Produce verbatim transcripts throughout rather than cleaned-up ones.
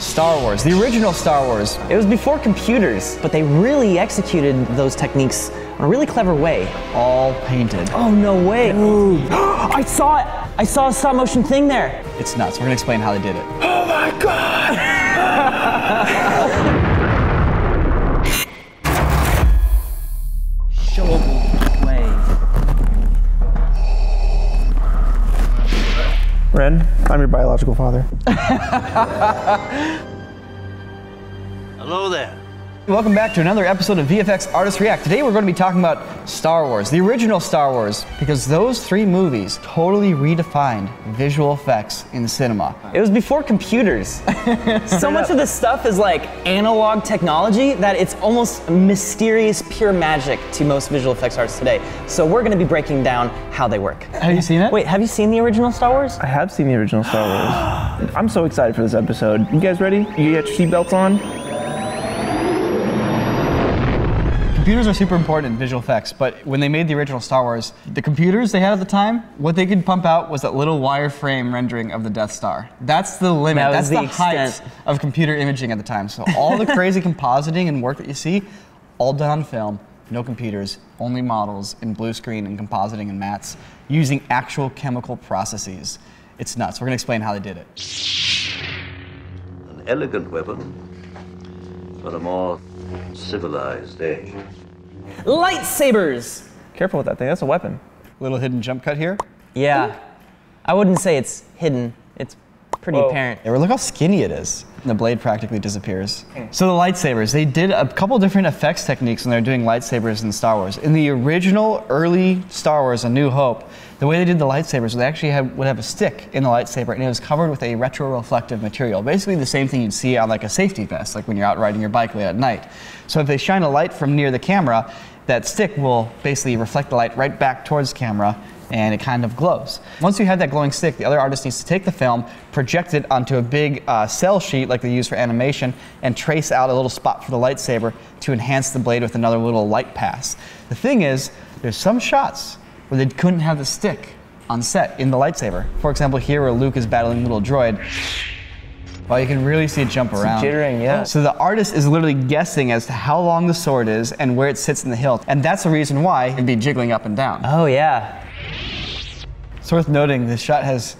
Star Wars, the original Star Wars. It was before computers, but they really executed those techniques in a really clever way. All painted. Oh, no way. Ooh. I saw it. I saw a stop motion thing there. It's nuts. We're gonna explain how they did it. Oh my God! Show the way. Wren, I'm your biological father. Hello there. Welcome back to another episode of V F X Artist React. Today we're going to be talking about Star Wars, the original Star Wars, because those three movies totally redefined visual effects in cinema. It was before computers. So much of this stuff is like analog technology that it's almost mysterious, pure magic to most visual effects artists today. So we're going to be breaking down how they work. Have you seen it? Wait, have you seen the original Star Wars? I have seen the original Star Wars. I'm so excited for this episode. You guys ready? You got your seatbelts on? Computers are super important in visual effects, but when they made the original Star Wars, the computers they had at the time, what they could pump out was that little wireframe rendering of the Death Star. That's the limit. That That's the, the height of computer imaging at the time. So all the crazy compositing and work that you see, all done on film, no computers, only models in blue screen and compositing and mats, using actual chemical processes. It's nuts. We're going to explain how they did it. An elegant weapon for a more civilized age. Lightsabers! Careful with that thing, that's a weapon. Little hidden jump cut here. Yeah. I wouldn't say it's hidden. It's pretty Whoa. apparent. Yeah, look how skinny it is. The blade practically disappears. Mm. So the lightsabers, they did a couple different effects techniques when they were doing lightsabers in Star Wars. In the original early Star Wars, A New Hope, the way they did the lightsabers, they actually had, would have a stick in the lightsaber and it was covered with a retroreflective material. Basically the same thing you'd see on like a safety vest, like when you're out riding your bike late at night. So if they shine a light from near the camera, that stick will basically reflect the light right back towards the camera and it kind of glows. Once you have that glowing stick, the other artist needs to take the film, project it onto a big uh, cell sheet like they use for animation, and trace out a little spot for the lightsaber to enhance the blade with another little light pass. The thing is, there's some shots where they couldn't have the stick on set in the lightsaber. For example, here where Luke is battling little droid, well, you can really see it jump around. It's jittering, yeah. So the artist is literally guessing as to how long the sword is and where it sits in the hilt, and that's the reason why it'd be jiggling up and down. Oh, yeah. It's worth noting this shot has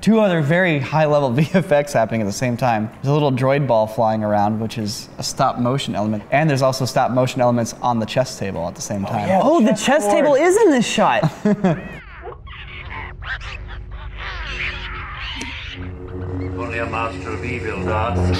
two other very high-level V F X happening at the same time. There's a little droid ball flying around, which is a stop-motion element, and there's also stop-motion elements on the chess table at the same time. Oh, yeah, oh the chess, chess table is in this shot! Only a master of evil darts.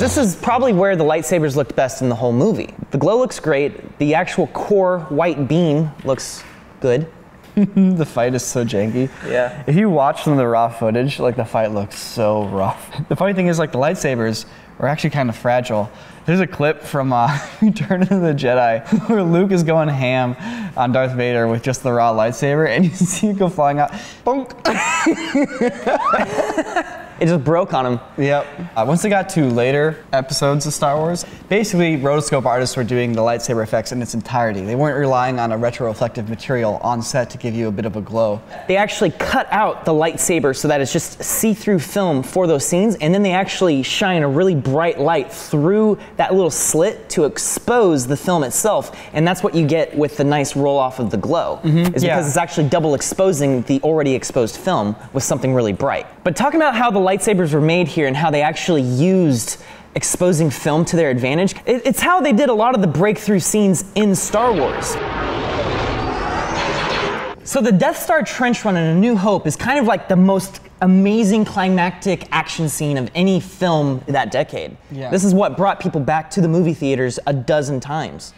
This is probably where the lightsabers looked best in the whole movie. The glow looks great. The actual core white beam looks good. The fight is so janky. Yeah. If you watch some of the raw footage, like the fight looks so rough. The funny thing is, like the lightsabers are actually kind of fragile. There's a clip from uh, Return of the Jedi where Luke is going ham on Darth Vader with just the raw lightsaber, and you see it go flying out. Bonk. It just broke on him. Yep. Uh, once they got to later episodes of Star Wars, basically rotoscope artists were doing the lightsaber effects in its entirety. They weren't relying on a retroreflective material on set to give you a bit of a glow. They actually cut out the lightsaber so that it's just see-through film for those scenes, and then they actually shine a really bright light through that little slit to expose the film itself, and that's what you get with the nice roll-off of the glow. Mm-hmm. Is yeah. because it's actually double exposing the already exposed film with something really bright. But talking about how the light lightsabers were made here and how they actually used exposing film to their advantage. It, it's how they did a lot of the breakthrough scenes in Star Wars. So the Death Star trench run in A New Hope is kind of like the most amazing climactic action scene of any film that decade. Yeah. This is what brought people back to the movie theaters a dozen times.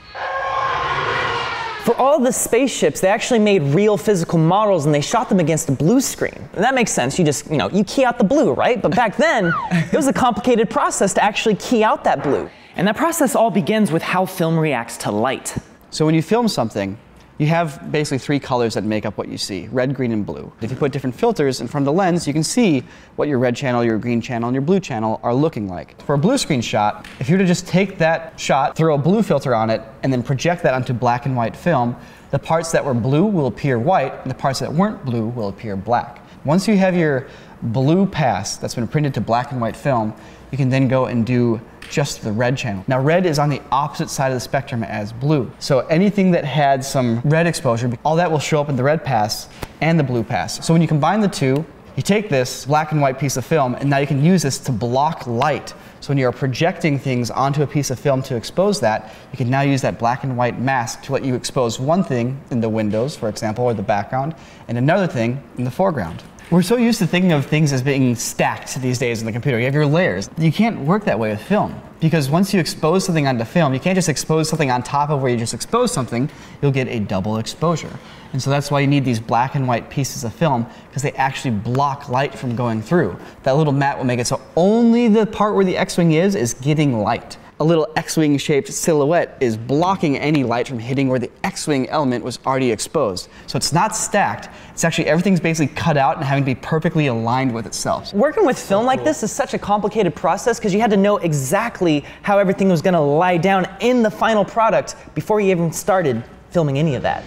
For all the spaceships, they actually made real physical models and they shot them against a blue screen. And that makes sense. You just, you know, you key out the blue, right? But back then, it was a complicated process to actually key out that blue. And that process all begins with how film reacts to light. So when you film something, you have basically three colors that make up what you see, red, green, and blue. If you put different filters in front of the lens, you can see what your red channel, your green channel, and your blue channel are looking like. For a blue screen shot, if you were to just take that shot, throw a blue filter on it, and then project that onto black and white film, the parts that were blue will appear white, and the parts that weren't blue will appear black. Once you have your blue pass that's been printed to black and white film, you can then go and do just the red channel. Now red is on the opposite side of the spectrum as blue. So anything that had some red exposure, all that will show up in the red pass and the blue pass. So when you combine the two, you take this black and white piece of film and now you can use this to block light. So when you're projecting things onto a piece of film to expose that, you can now use that black and white mask to let you expose one thing in the windows, for example, or the background, and another thing in the foreground. We're so used to thinking of things as being stacked these days in the computer. You have your layers. You can't work that way with film, because once you expose something onto film, you can't just expose something on top of where you just exposed something. You'll get a double exposure. And so that's why you need these black and white pieces of film, because they actually block light from going through. That little mat will make it so only the part where the X-Wing is is getting light. A little X-Wing shaped silhouette is blocking any light from hitting where the X-Wing element was already exposed. So it's not stacked, it's actually everything's basically cut out and having to be perfectly aligned with itself. Working with film so like cool. this is such a complicated process, because you had to know exactly how everything was going to lie down in the final product before you even started filming any of that.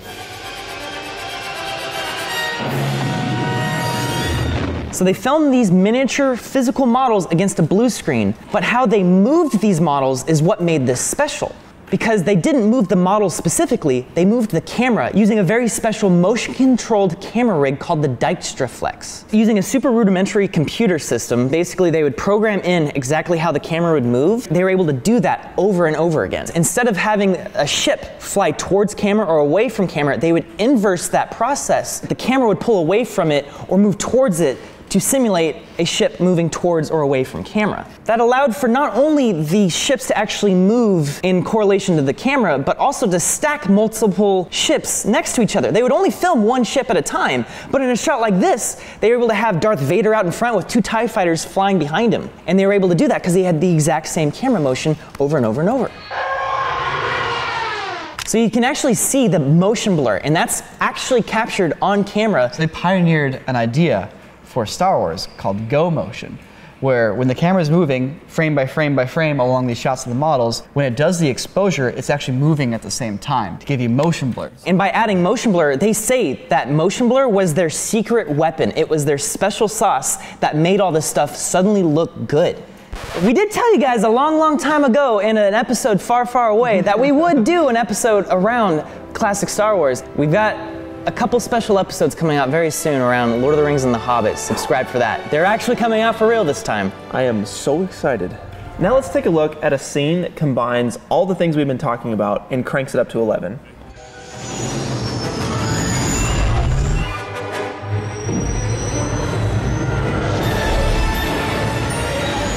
So they filmed these miniature physical models against a blue screen, but how they moved these models is what made this special. Because they didn't move the models specifically, they moved the camera using a very special motion-controlled camera rig called the Dykstraflex. Using a super rudimentary computer system, basically they would program in exactly how the camera would move. They were able to do that over and over again. Instead of having a ship fly towards camera or away from camera, they would inverse that process. The camera would pull away from it or move towards it to simulate a ship moving towards or away from camera. That allowed for not only the ships to actually move in correlation to the camera, but also to stack multiple ships next to each other. They would only film one ship at a time, but in a shot like this, they were able to have Darth Vader out in front with two TIE fighters flying behind him. And they were able to do that because they had the exact same camera motion over and over and over. So you can actually see the motion blur, and that's actually captured on camera. So they pioneered an idea for Star Wars called Go Motion, where when the camera's moving frame by frame by frame along these shots of the models, when it does the exposure, it's actually moving at the same time to give you motion blur. And by adding motion blur, they say that motion blur was their secret weapon. It was their special sauce that made all this stuff suddenly look good. We did tell you guys a long, long time ago in an episode far, far away that we would do an episode around classic Star Wars. We've got a couple special episodes coming out very soon around Lord of the Rings and the Hobbit. Subscribe for that. They're actually coming out for real this time. I am so excited. Now let's take a look at a scene that combines all the things we've been talking about and cranks it up to eleven.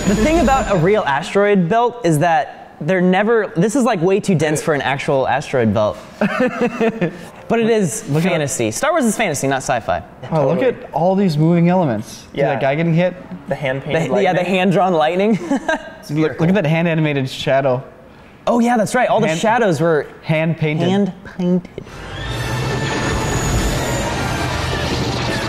The thing about a real asteroid belt is that they're never, this is like way too dense for an actual asteroid belt. But it is look fantasy. At, Star Wars is fantasy, not sci-fi. Oh, totally. Look at all these moving elements. Yeah. That guy getting hit. The hand-painted lightning. Yeah, the hand-drawn lightning. look, look at that hand-animated shadow. Oh yeah, that's right. All hand, the shadows were hand-painted. Hand-painted.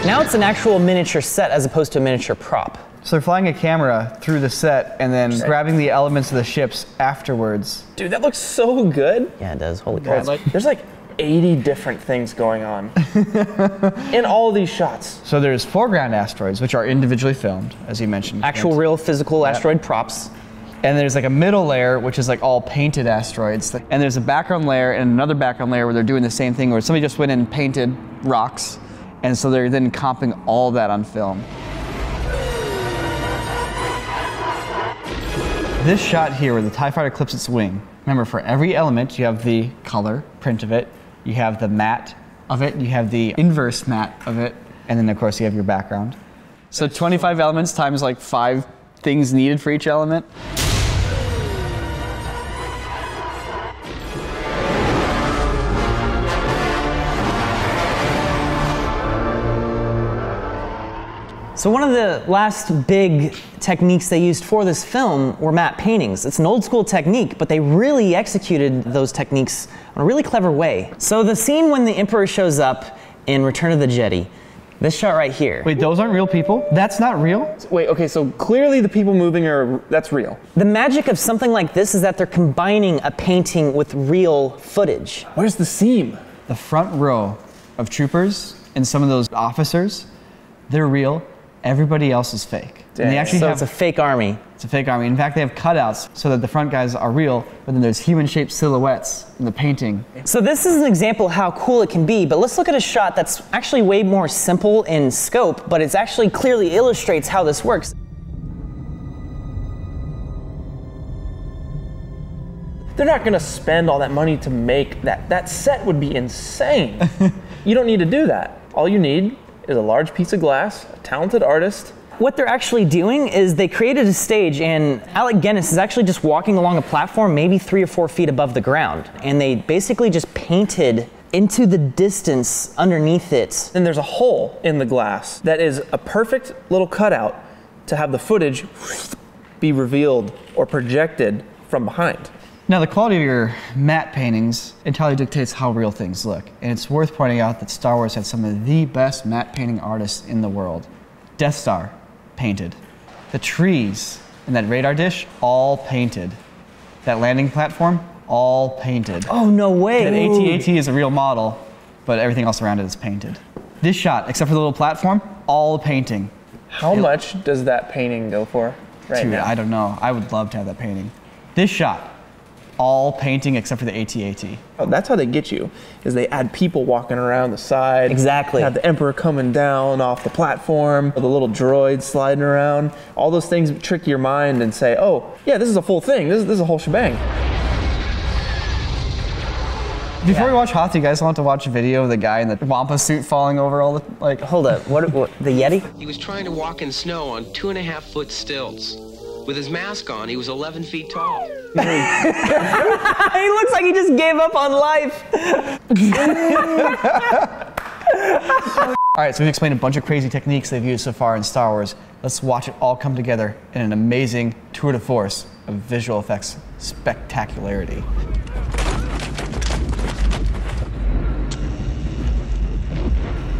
Now it's an actual miniature set as opposed to a miniature prop. So they're flying a camera through the set and then right. grabbing the elements of the ships afterwards. Dude, that looks so good. Yeah, it does. Holy crap. Like, there's like eighty different things going on in all these shots. So there's foreground asteroids, which are individually filmed, as you mentioned. Actual real physical yep. asteroid props. And there's like a middle layer, which is like all painted asteroids. And there's a background layer and another background layer where they're doing the same thing, where somebody just went and painted rocks. And so they're then comping all that on film. This shot here where the TIE fighter clips its wing, remember for every element you have the color print of it, you have the matte of it, you have the inverse matte of it, and then of course you have your background. So twenty-five elements times like five things needed for each element. So one of the last big techniques they used for this film were matte paintings. It's an old school technique, but they really executed those techniques in a really clever way. So the scene when the Emperor shows up in Return of the Jedi, this shot right here. Wait, those aren't real people? That's not real? Wait, okay, so clearly the people moving are, that's real. The magic of something like this is that they're combining a painting with real footage. Where's the seam? The front row of troopers and some of those officers, they're real. Everybody else is fake. Dang. And they actually so have, it's a fake army. It's a fake army. In fact, they have cutouts so that the front guys are real, but then there's human-shaped silhouettes in the painting. So this is an example of how cool it can be, but let's look at a shot that's actually way more simple in scope, but it's actually clearly illustrates how this works. They're not gonna spend all that money to make that. That set would be insane. You don't need to do that. All you need is a large piece of glass, a talented artist. What they're actually doing is they created a stage, and Alec Guinness is actually just walking along a platform maybe three or four feet above the ground, and they basically just painted into the distance underneath it. And there's a hole in the glass that is a perfect little cutout to have the footage be revealed or projected from behind. Now, the quality of your matte paintings entirely dictates how real things look. And it's worth pointing out that Star Wars had some of the best matte painting artists in the world. Death Star, painted. The trees in that radar dish, all painted. That landing platform, all painted. Oh, no way. That A T A T is a real model, but everything else around it is painted. This shot, except for the little platform, all painting. How it, much does that painting go for right dude, now? I don't know. I would love to have that painting. This shot. All painting except for the A T A T. Oh, that's how they get you, is they add people walking around the side. Exactly. Have the Emperor coming down off the platform, the little droids sliding around. All those things trick your mind and say, oh, yeah, this is a full thing. This is, this is a whole shebang. Before yeah. we watch Hoth, you guys want to watch a video of the guy in the Wampa suit falling over all the, like, hold up, what, what, the Yeti? He was trying to walk in snow on two and a half foot stilts. With his mask on, he was eleven feet tall. He looks like he just gave up on life. All right, so we've explained a bunch of crazy techniques they've used so far in Star Wars. Let's watch it all come together in an amazing tour de force of visual effects spectacularity.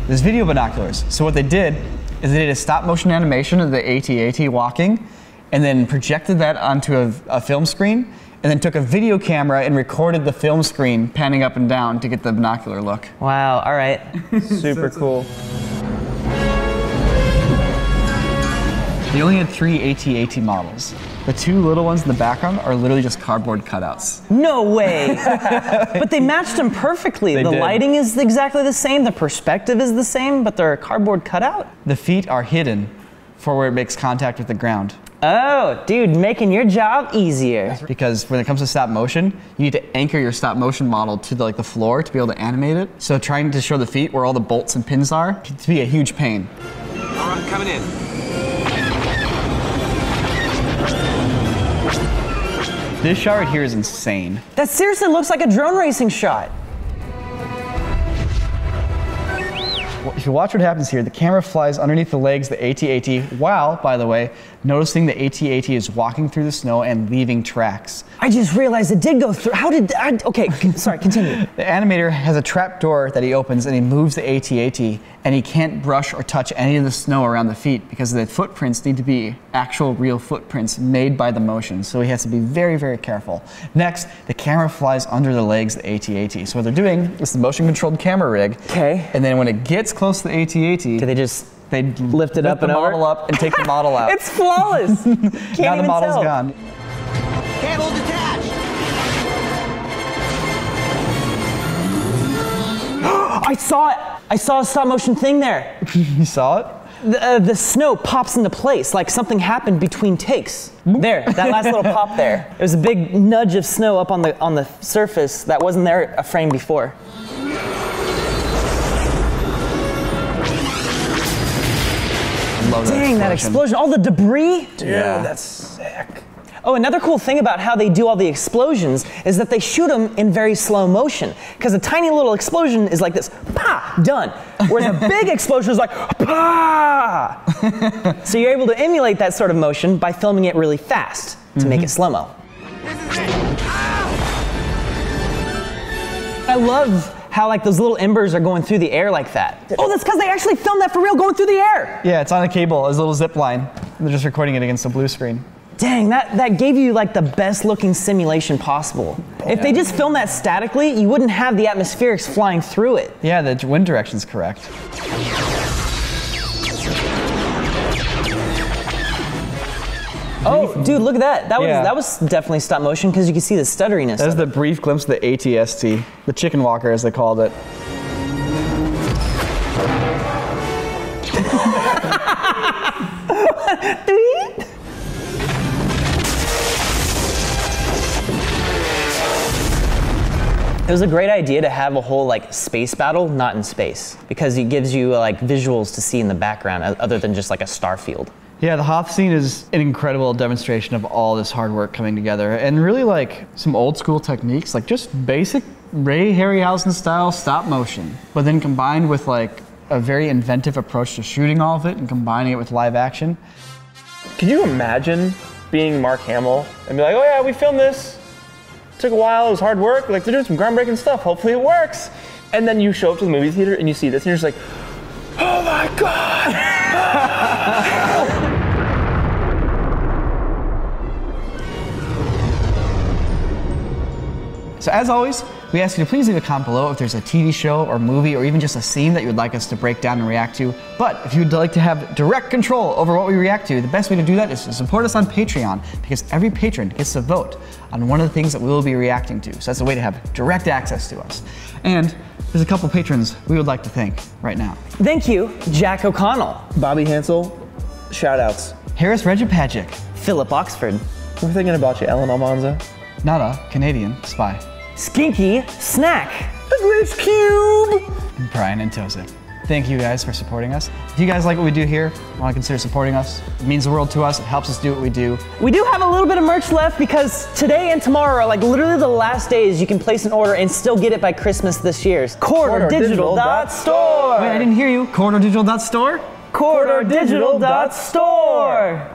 There's video binoculars. So what they did is they did a stop motion animation of the A T A T walking, and then projected that onto a, a film screen, and then took a video camera and recorded the film screen, panning up and down to get the binocular look. Wow, all right. Super cool. They only had three A T A T models. The two little ones in the background are literally just cardboard cutouts. No way! But they matched them perfectly. They the did. Lighting is exactly the same, the perspective is the same, but they're a cardboard cutout. The feet are hidden for where it makes contact with the ground. Oh, dude, making your job easier. Because when it comes to stop motion, you need to anchor your stop motion model to the, like, the floor to be able to animate it. So trying to show the feet where all the bolts and pins are can be a huge pain. All right, coming in. This shot right here is insane. That seriously looks like a drone racing shot. If you watch what happens here, the camera flies underneath the legs, the A T A T, while, by the way, noticing the A T A T is walking through the snow and leaving tracks. I just realized it did go through. How did I, okay, sorry, continue. The animator has a trap door that he opens and he moves the A T A T, and he can't brush or touch any of the snow around the feet because the footprints need to be actual real footprints made by the motion. So he has to be very, very careful. Next, the camera flies under the legs of the A T A T. So what they're doing is the motion controlled camera rig. Okay. And then when it gets close to the A T A T. Do they just they lift it lift up the and model over? Up and take the model out. It's flawless. Can't now even the model's tell. Gone. Cable detached. I saw it. I saw a stop motion thing there. You saw it? The, uh, the snow pops into place like something happened between takes. There, that last little pop there. It was a big nudge of snow up on the on the surface that wasn't there a frame before. Love dang, that explosion. that explosion. All the debris. Dude, yeah. That's sick. Oh, another cool thing about how they do all the explosions is that they shoot them in very slow motion. Because a tiny little explosion is like this, pa, done. Whereas a big explosion is like, pa. So you're able to emulate that sort of motion by filming it really fast to mm-hmm. make it slow-mo. I love how like those little embers are going through the air like that. Oh, that's because they actually filmed that for real, going through the air. Yeah, it's on a cable, it's a little zip line. They're just recording it against a blue screen. Dang, that, that gave you like the best looking simulation possible. If yeah. they just filmed that statically, you wouldn't have the atmospherics flying through it. Yeah, the wind direction's correct. Oh, dude, look at that. That was yeah. that was definitely stop motion because you can see the stutteriness. That's the brief glimpse of the A T S T, the chicken walker as they called it. It was a great idea to have a whole like space battle, not in space, because it gives you like visuals to see in the background other than just like a star field. Yeah, the Hoth scene is an incredible demonstration of all this hard work coming together and really like some old school techniques, like just basic Ray Harryhausen style stop motion, but then combined with like a very inventive approach to shooting all of it and combining it with live action. Could you imagine being Mark Hamill and be like, oh yeah, we filmed this. Took a while, it was hard work, like they're doing some groundbreaking stuff, hopefully it works. And then you show up to the movie theater and you see this and you're just like, oh my God! So as always, we ask you to please leave a comment below if there's a T V show or movie or even just a scene that you would like us to break down and react to. But if you'd like to have direct control over what we react to, the best way to do that is to support us on Patreon, because every patron gets to vote on one of the things that we will be reacting to. So that's a way to have direct access to us. And there's a couple patrons we would like to thank right now. Thank you, Jack O'Connell. Bobby Hansel, shout outs. Harris Regipagic. Philip Oxford. We're thinking about you, Ellen Almanza. Nada, Canadian spy. Skinky Snack. The Glitch Cube. And Brian and Tozik. Thank you guys for supporting us. If you guys like what we do here, want to consider supporting us. It means the world to us. It helps us do what we do. We do have a little bit of merch left because today and tomorrow are like literally the last days you can place an order and still get it by Christmas this year. Corridor Digital dot Store. Wait, I didn't hear you. Corridor Digital dot Store? Corridor Digital dot Store.